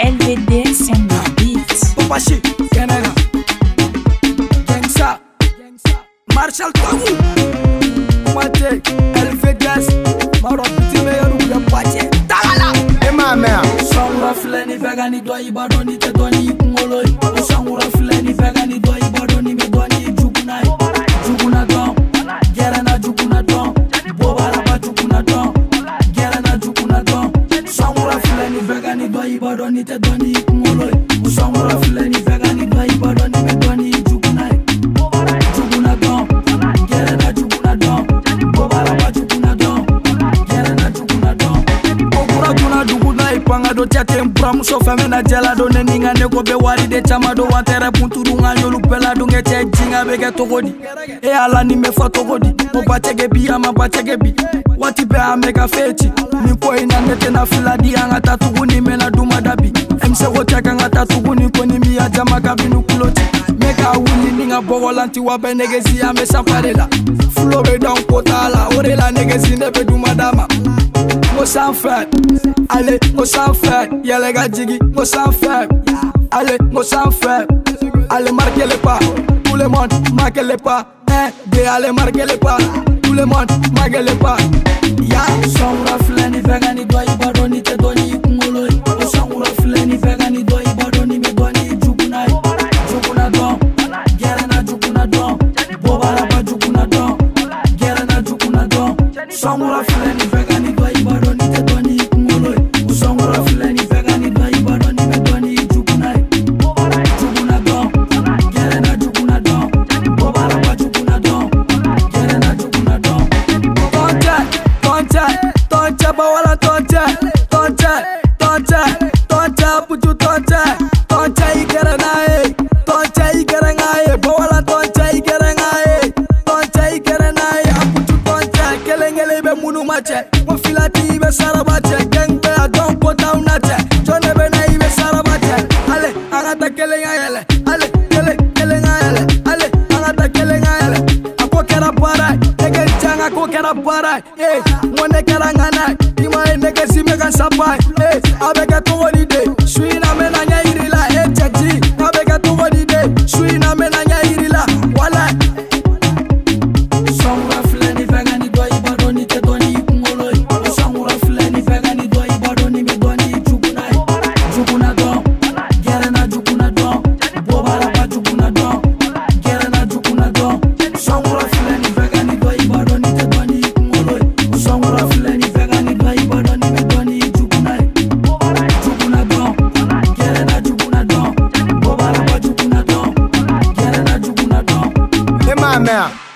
LVD Samba Beats. Popashi, Kenaga, Gangsta, Marshall Tamu, Mate, LVD, Maro Piti Meyoru Yapache, Tagala. Emma Mea. Sangura Fleni Bagani Doi Baroni Tedoni Yungoloi. Sangura Fleni Bagani Doi Baroni Medoni Jugunai. Juguna Don, Gerana Juguna Don, Bobaraba Juguna Don, Gerana Juguna Don. Sangura Fleni Bagani Doi Baroni Tedoni Yungoloi. Sangura Fleni Bagani Doi Baroni Medoni Jugunai. Juguna Don, Gerana Juguna Don, Bobaraba Juguna Don, Gerana Juguna Don. Ogura Juguna Jugunai Pangado Chatem Pram Sofamena Jalado Neninga Neko Bewari De Chamado Watere Punturunga Yolu Pelado Ngeche Jinga Bege Togodi E Alani Mefa Togodi Opa Chegebi Ama Pa Chegebi Watipe Amega Fechi Niko Ina Nete Na Filadi Anga Tatuguni Mela Duma Dabi Mse Woteka Nga Tatuguni Koni Mia Jama Gabinu Kuloti Meka Uni Ninga Bogolanti Wabe Negezi Ame Saparela Flobe Down Kotala Orela Negezi Nebe Duma Dama Mosan Fed Ale Mosan Fed Yelega Jigi Mosan Fed Ale Mosan Fed Ale marquez le pas Tout le monde marquez le pas Un, deux, allez marquez le pas Tout le monde marquez le pas Ya Sangura Fleni Vegani Doi Baroni Tedoni Yungoloi Sangura Fleni Vegani Doi Baroni Medoni Jugunai Juguna Don Gerana Juguna Don Bobaraba Juguna Don Gerana Juguna Don Sangura Fleni Vegani Doi Baroni Tedoni Yungoloi Sangura Fleni Vegani Doi Baroni Medoni Jugunai Juguna Don Gerana Juguna Don Bobaraba Juguna Don Gerana Juguna Don Toncha, Toncha, Toncha Bawala Toncha Toncha, Toncha, Toncha Puchu Toncha Toncha Ikeranae Toncha Ikeranae Bawala Toncha Ikeranae Toncha Ikeranae Apuchu Toncha Kelengele Be Munu Mache Wafilati Ibe Sarabache Gengbe Adon Kota Unache Jonebe Na Ibe Sarabache Ale, Agata Kelengayele Ale, Kelengayele Ale, Agata Kelengayele Akokera Parai Ege Chang Akokera Parai Eh, Mwene Keranganai Imae Nege Zimega Sapai Eh, Abeke Togodi De Suina Mena Nye Irila Eh, Chechi Abeke Togodi De Suina Mena Nye Irila Walai Sangura Fleni Vegani Doi Baroni Tedoni Yungoloi Sangura Fleni Vegani Doi Baroni Medoni Jugunai Juguna Don Gerana Juguna Don Bobaraba Juguna Don Gerana Juguna Don Sangura Fleni Vegani Doi Baroni Tedoni Yungoloi Sangura Fleni Vegani Doi Baroni Medoni Jugunai Juguna Don Gerana Juguna Don Bobaraba Juguna Don Gerana Juguna Don Hey my man